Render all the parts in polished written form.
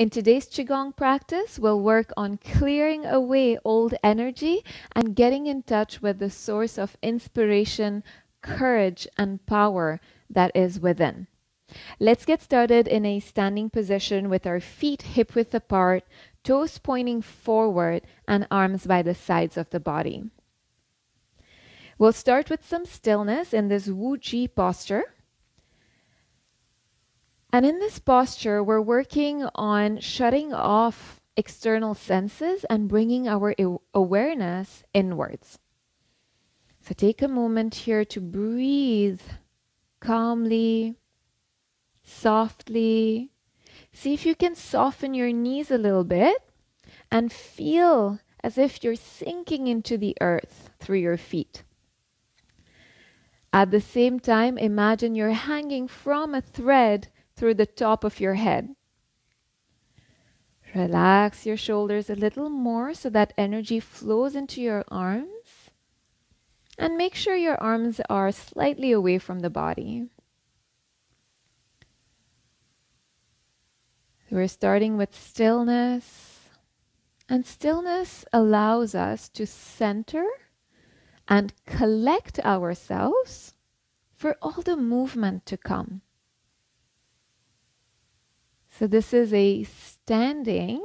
In today's Qigong practice, we'll work on clearing away old energy and getting in touch with the source of inspiration, courage, and power that is within. Let's get started in a standing position with our feet hip width apart, toes pointing forward, and arms by the sides of the body. We'll start with some stillness in this Wu Ji posture. And in this posture, we're working on shutting off external senses and bringing our awareness inwards. So take a moment here to breathe calmly, softly. See if you can soften your knees a little bit and feel as if you're sinking into the earth through your feet. At the same time, imagine you're hanging from a thread through the top of your head. Relax your shoulders a little more so that energy flows into your arms, and make sure your arms are slightly away from the body. We're starting with stillness, and stillness allows us to center and collect ourselves for all the movement to come. So this is a standing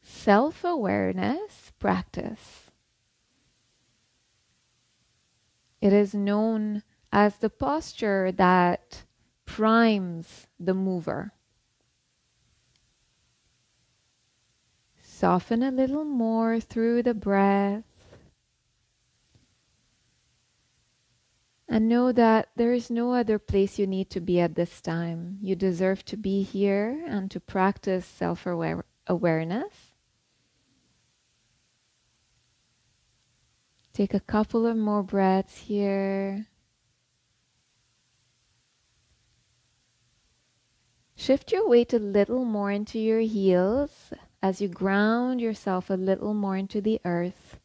self-awareness practice. It is known as the posture that primes the mover. Soften a little more through the breath. And know that there is no other place you need to be at this time. You deserve to be here and to practice self-awareness. Take a couple of more breaths here. Shift your weight a little more into your heels as you ground yourself a little more into the earth.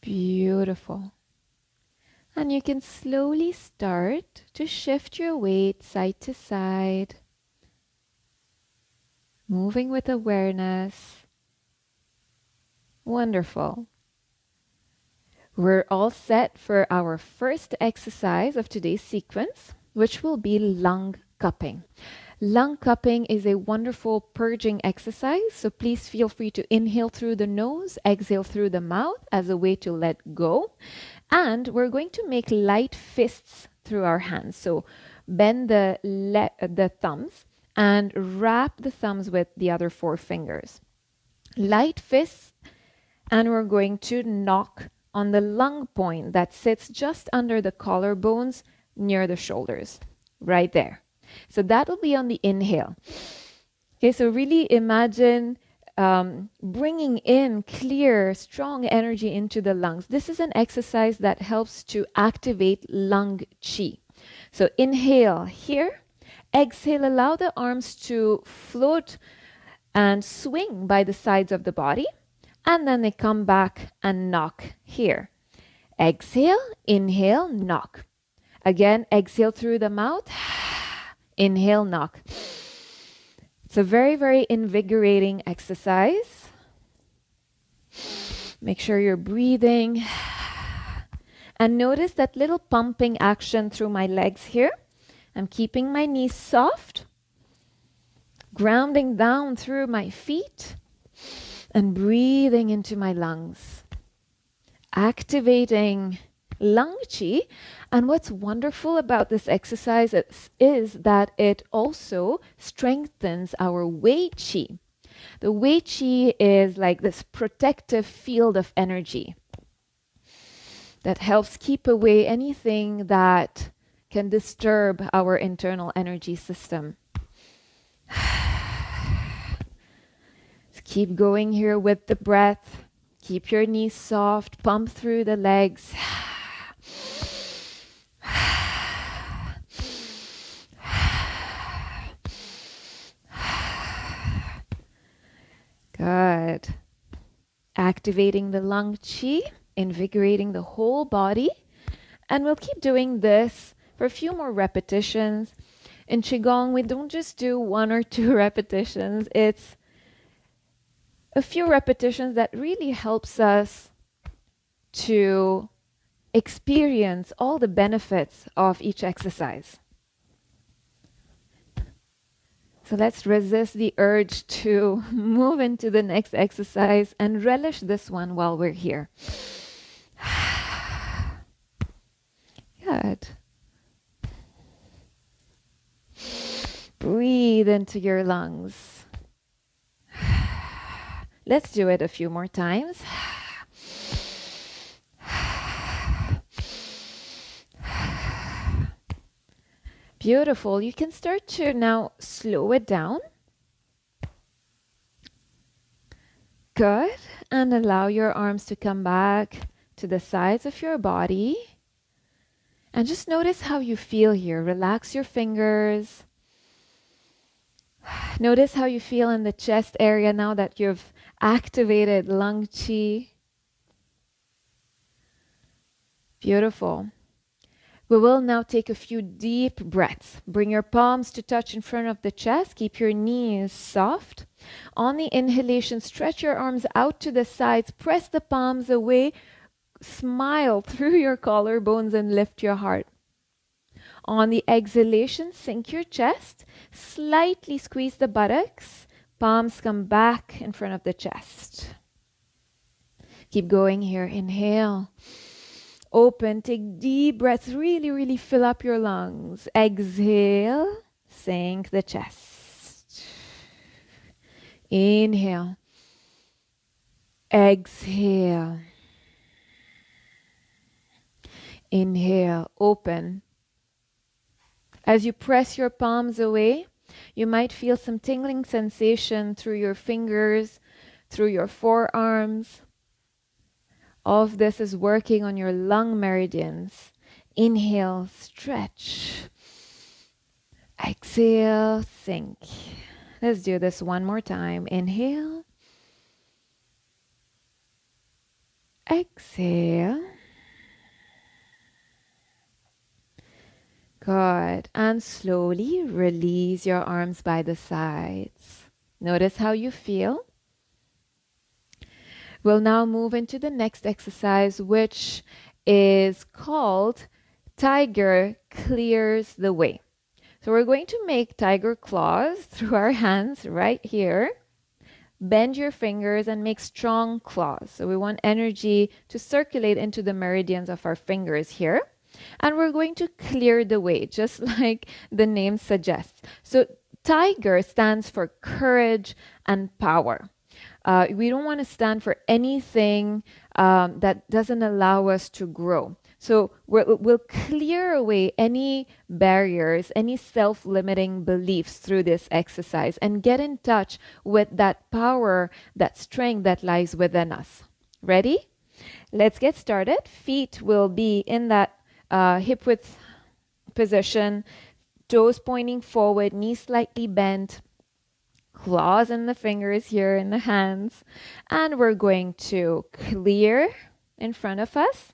Beautiful. And you can slowly start to shift your weight side to side, moving with awareness. Wonderful. We're all set for our first exercise of today's sequence, which will be lung cupping. Lung cupping is a wonderful purging exercise, so please feel free to inhale through the nose, exhale through the mouth as a way to let go. And we're going to make light fists through our hands. So bend the thumbs and wrap the thumbs with the other four fingers. Light fists, and we're going to knock on the lung point that sits just under the collarbones near the shoulders, right there. So that'll be on the inhale. Okay, so really imagine bringing in clear, strong energy into the lungs. This is an exercise that helps to activate lung qi. So inhale here, exhale, allow the arms to float and swing by the sides of the body, and then they come back and knock here. Exhale, inhale, knock. Again, exhale through the mouth. Inhale, knock. It's a very, very invigorating exercise. Make sure you're breathing. And notice that little pumping action through my legs here. I'm keeping my knees soft, grounding down through my feet, and breathing into my lungs, activating lung qi. And what's wonderful about this exercise is that it also strengthens our Wei Qi. The Wei Qi is like this protective field of energy that helps keep away anything that can disturb our internal energy system. So keep going here with the breath. Keep your knees soft, pump through the legs. Good. Activating the lung qi, invigorating the whole body. And we'll keep doing this for a few more repetitions. In Qigong, we don't just do one or two repetitions. It's a few repetitions that really helps us to experience all the benefits of each exercise. So let's resist the urge to move into the next exercise and relish this one while we're here. Good. Breathe into your lungs. Let's do it a few more times. Beautiful. You can start to now slow it down. Good. And allow your arms to come back to the sides of your body. And just notice how you feel here. Relax your fingers. Notice how you feel in the chest area now that you've activated Lung Qi. Beautiful. We will now take a few deep breaths. Bring your palms to touch in front of the chest. Keep your knees soft. On the inhalation, stretch your arms out to the sides. Press the palms away. Smile through your collarbones and lift your heart. On the exhalation, sink your chest. Slightly squeeze the buttocks. Palms come back in front of the chest. Keep going here. Inhale. Open, take deep breaths, really fill up your lungs. Exhale, sink the chest. Inhale, exhale. Inhale, open. As you press your palms away, you might feel some tingling sensation through your fingers, through your forearms. All of this is working on your lung meridians. Inhale, stretch. Exhale, sink. Let's do this one more time. Inhale. Exhale. Good. And slowly release your arms by the sides. Notice how you feel. We'll now move into the next exercise, which is called Tiger Clears the Way. So we're going to make tiger claws through our hands right here. Bend your fingers and make strong claws. So we want energy to circulate into the meridians of our fingers here. And we're going to clear the way, just like the name suggests. So tiger stands for courage and power. We don't want to stand for anything that doesn't allow us to grow. So we'll clear away any barriers, any self-limiting beliefs through this exercise and get in touch with that power, that strength that lies within us. Ready? Let's get started. Feet will be in that hip-width position, toes pointing forward, knees slightly bent. Claws in the fingers here in the hands, and we're going to clear in front of us,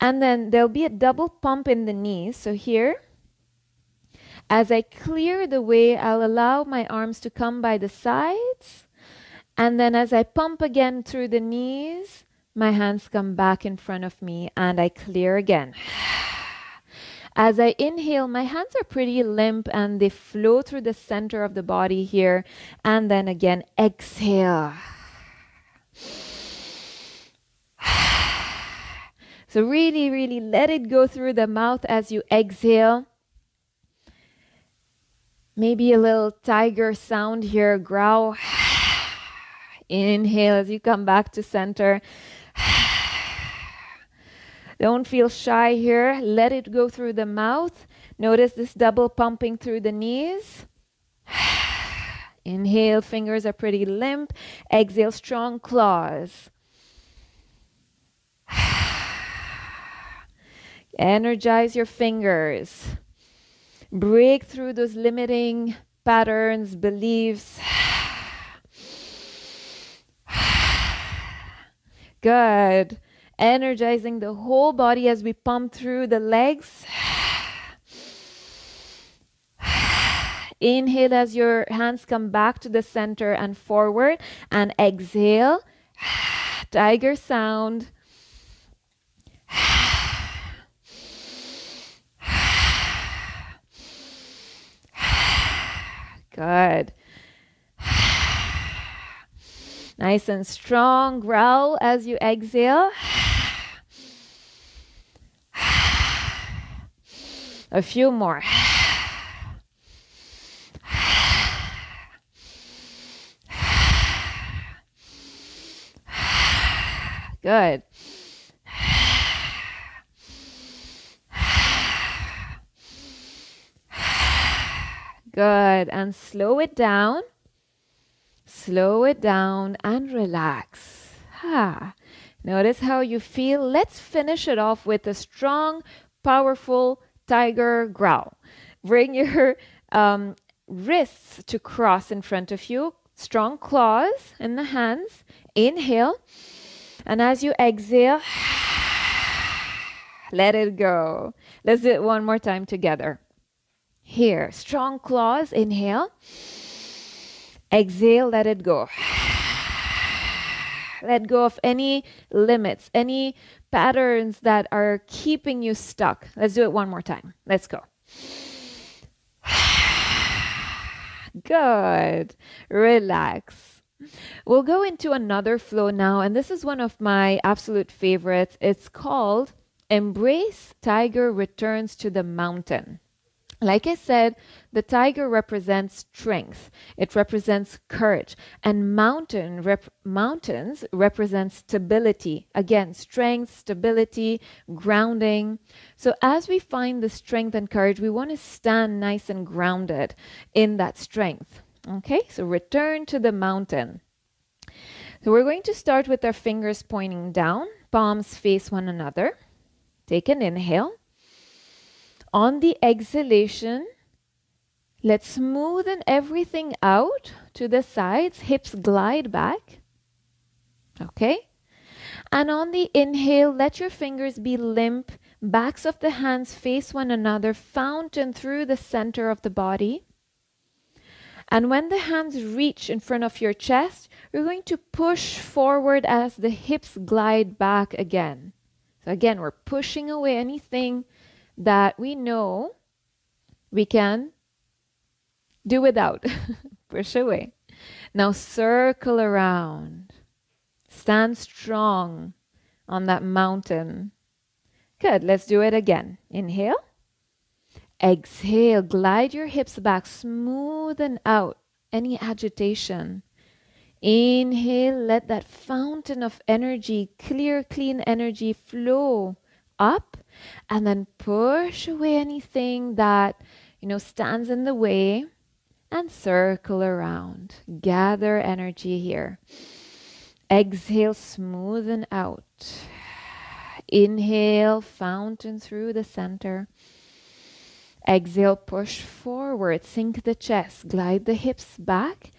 and then there'll be a double pump in the knees. So here, as I clear the way, I'll allow my arms to come by the sides, and then as I pump again through the knees, my hands come back in front of me and I clear again. As I inhale, my hands are pretty limp and they flow through the center of the body here. And then again, exhale. So really let it go through the mouth as you exhale. Maybe a little tiger sound here, growl. Inhale as you come back to center. Don't feel shy here. Let it go through the mouth. Notice this double pumping through the knees. Inhale, fingers are pretty limp. Exhale, strong claws. Energize your fingers. Break through those limiting patterns, beliefs. Good. Energizing the whole body as we pump through the legs. Inhale as your hands come back to the center and forward, and exhale. Tiger sound. Good. Nice and strong growl as you exhale. A few more. Good. Good. And slow it down. Slow it down and relax. Ah, notice how you feel. Let's finish it off with a strong, powerful tiger growl. Bring your wrists to cross in front of you. Strong claws in the hands. Inhale. And as you exhale, let it go. Let's do it one more time together. Here, strong claws, inhale. Exhale, let it go. Let go of any limits, any patterns that are keeping you stuck. Let's do it one more time. Let's go. Good. Relax. We'll go into another flow now, and this is one of my absolute favorites. It's called Embrace Tiger Returns to the Mountain. Like I said, the tiger represents strength. It represents courage. And mountains represent stability. Again, strength, stability, grounding. So as we find the strength and courage, we want to stand nice and grounded in that strength. Okay, so return to the mountain. So we're going to start with our fingers pointing down, palms face one another. Take an inhale. On the exhalation, let's smoothen everything out to the sides. Hips glide back. Okay. And on the inhale, let your fingers be limp. Backs of the hands face one another. Fountain through the center of the body. And when the hands reach in front of your chest, you're going to push forward as the hips glide back again. So again, we're pushing away anything that we know we can do without. Push away. Now circle around. Stand strong on that mountain. Good. Let's do it again. Inhale. Exhale. Glide your hips back. Smoothen out any agitation. Inhale. Let that fountain of energy, clear, clean energy flow up. And then push away anything that, you know, stands in the way, and circle around. Gather energy here. Exhale, smoothen out. Inhale, fountain through the center. Exhale, push forward, sink the chest, glide the hips back,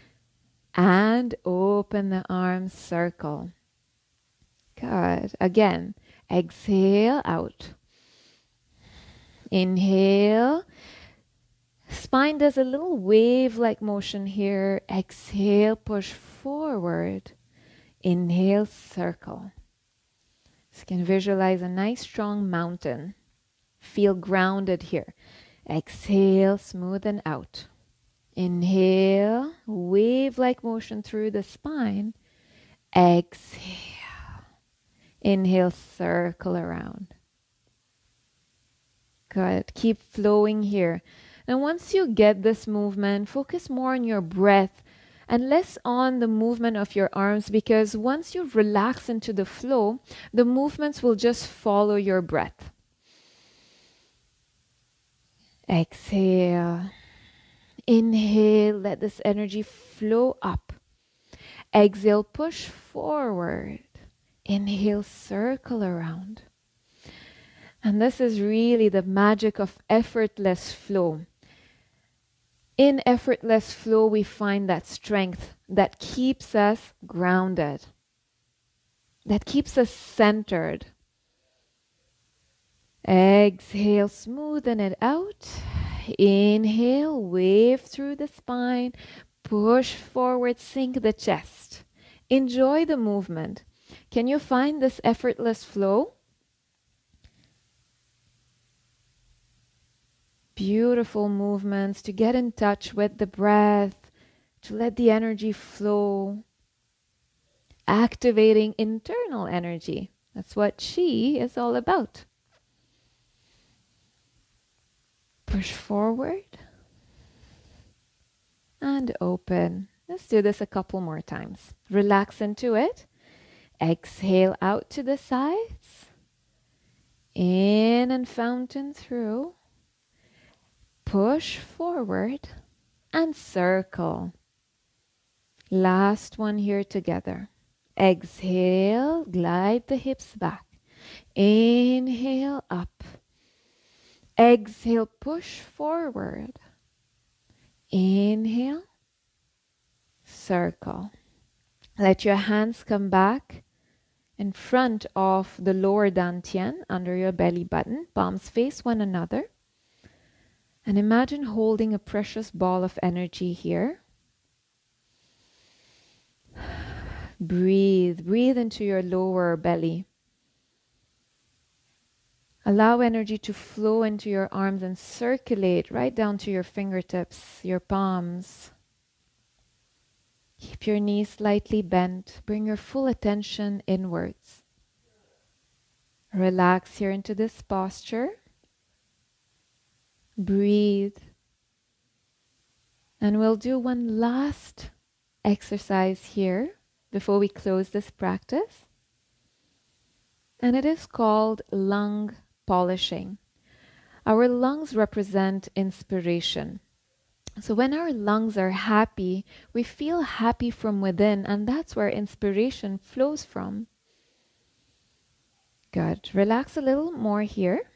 and open the arms, circle. Good. Again, exhale out. Inhale, spine does a little wave-like motion here. Exhale, push forward. Inhale, circle. You can visualize a nice strong mountain. Feel grounded here. Exhale, smoothen out. Inhale, wave-like motion through the spine. Exhale. Inhale, circle around. Good. Keep flowing here. And once you get this movement, focus more on your breath and less on the movement of your arms, because once you relax into the flow, the movements will just follow your breath. Exhale. Inhale. Let this energy flow up. Exhale. Push forward. Inhale. Circle around. And this is really the magic of effortless flow. In effortless flow, we find that strength that keeps us grounded, that keeps us centered. Exhale, smoothen it out. Inhale, wave through the spine, push forward, sink the chest. Enjoy the movement. Can you find this effortless flow? Beautiful movements to get in touch with the breath, to let the energy flow, activating internal energy. That's what Qi is all about. Push forward and open. Let's do this a couple more times. Relax into it. Exhale out to the sides. In and fountain through. Push forward and circle. Last one here together. Exhale, glide the hips back. Inhale, up. Exhale, push forward. Inhale, circle. Let your hands come back in front of the lower dan tien under your belly button. Palms face one another. And imagine holding a precious ball of energy here. Breathe, breathe into your lower belly. Allow energy to flow into your arms and circulate right down to your fingertips, your palms. Keep your knees slightly bent. Bring your full attention inwards. Relax here into this posture. Breathe. And we'll do one last exercise here before we close this practice. And it is called lung polishing. Our lungs represent inspiration. So when our lungs are happy, we feel happy from within, and that's where inspiration flows from. Good. Relax a little more here.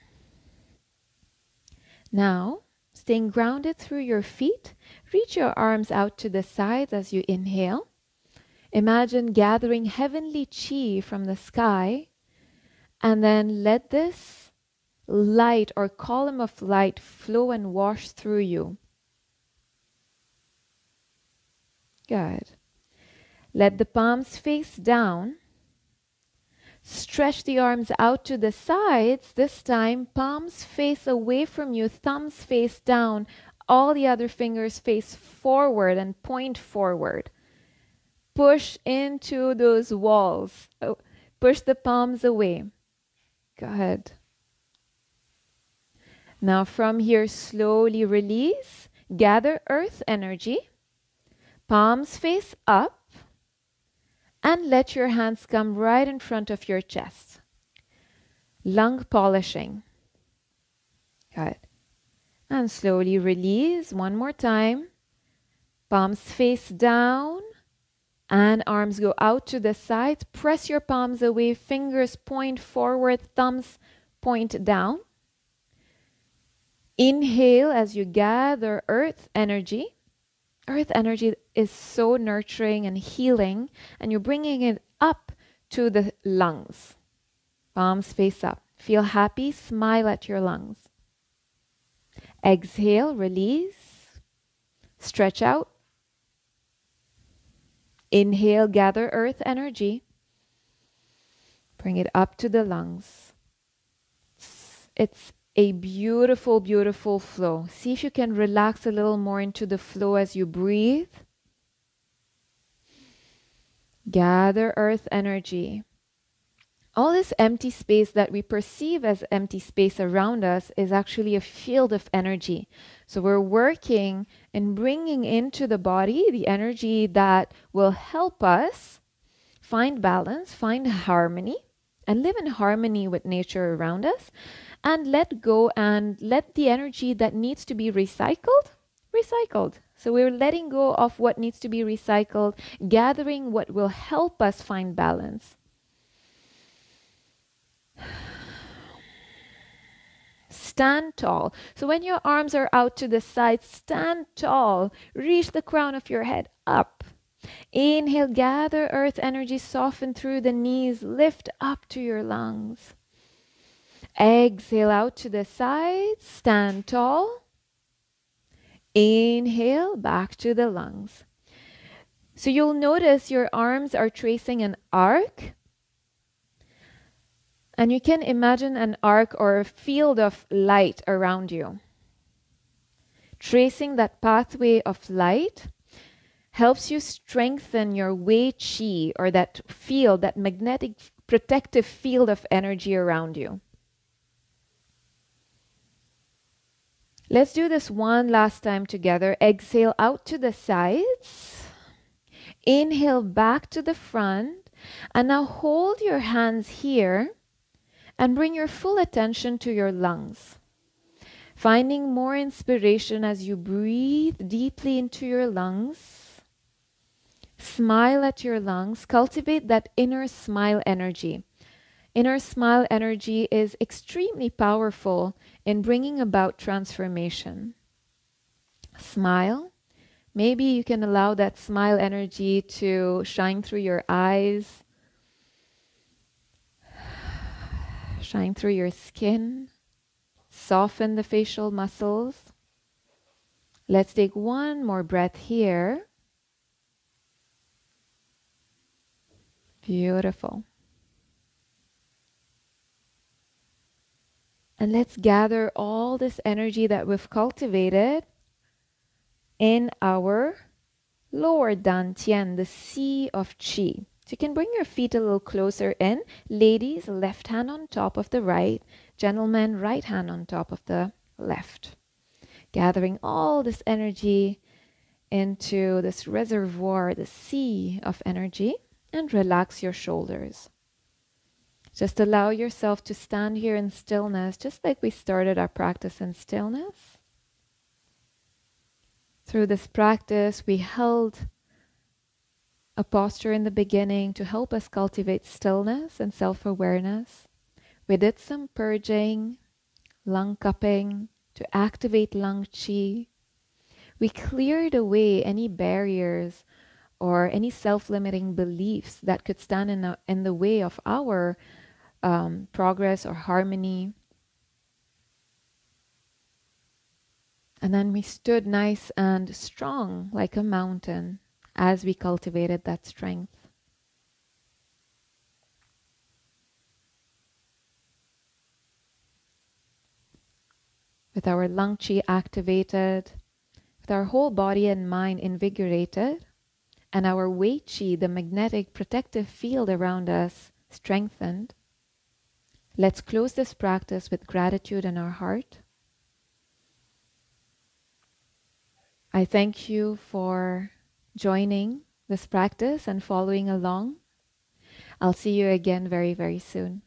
Now, staying grounded through your feet, reach your arms out to the sides as you inhale. Imagine gathering heavenly Qi from the sky, and then let this light or column of light flow and wash through you. Good. Let the palms face down. Stretch the arms out to the sides. This time, palms face away from you, thumbs face down. All the other fingers face forward and point forward. Push into those walls. Oh, push the palms away. Good. Now from here, slowly release. Gather earth energy. Palms face up. And let your hands come right in front of your chest. Lung polishing. Good. And slowly release one more time. Palms face down. And arms go out to the sides. Press your palms away. Fingers point forward. Thumbs point down. Inhale as you gather earth energy. Earth energy is so nurturing and healing, and you're bringing it up to the lungs. Palms face up. Feel happy. Smile at your lungs. Exhale, release. Stretch out. Inhale, gather earth energy. Bring it up to the lungs. It's a beautiful, beautiful flow. See if you can relax a little more into the flow as you breathe. Gather earth energy. All this empty space that we perceive as empty space around us is actually a field of energy. So we're working and bringing into the body the energy that will help us find balance, find harmony, and live in harmony with nature around us. And let go and let the energy that needs to be recycled, recycled. So we're letting go of what needs to be recycled, gathering what will help us find balance. Stand tall. So when your arms are out to the side, stand tall. Reach the crown of your head up. Inhale, gather earth energy, soften through the knees, lift up to your lungs. Exhale out to the sides, stand tall. Inhale back to the lungs. So you'll notice your arms are tracing an arc. And you can imagine an arc or a field of light around you. Tracing that pathway of light helps you strengthen your Wei Qi, or that field, that magnetic protective field of energy around you. Let's do this one last time together. Exhale out to the sides. Inhale back to the front. And now hold your hands here and bring your full attention to your lungs. Finding more inspiration as you breathe deeply into your lungs. Smile at your lungs. Cultivate that inner smile energy. Inner smile energy is extremely powerful in bringing about transformation. Smile. Maybe you can allow that smile energy to shine through your eyes. Shine through your skin. Soften the facial muscles. Let's take one more breath here. Beautiful. And let's gather all this energy that we've cultivated in our lower dan tien, the sea of qi. So you can bring your feet a little closer in. Ladies, left hand on top of the right. Gentlemen, right hand on top of the left. Gathering all this energy into this reservoir, the sea of energy, and relax your shoulders. Just allow yourself to stand here in stillness, just like we started our practice in stillness. Through this practice, we held a posture in the beginning to help us cultivate stillness and self-awareness. We did some purging, lung cupping to activate lung qi. We cleared away any barriers or any self-limiting beliefs that could stand in the way of our progress or harmony. And then we stood nice and strong like a mountain as we cultivated that strength. With our lung qi activated, with our whole body and mind invigorated, and our Wei Qi, the magnetic protective field around us, strengthened, let's close this practice with gratitude in our heart. I thank you for joining this practice and following along. I'll see you again very, very soon.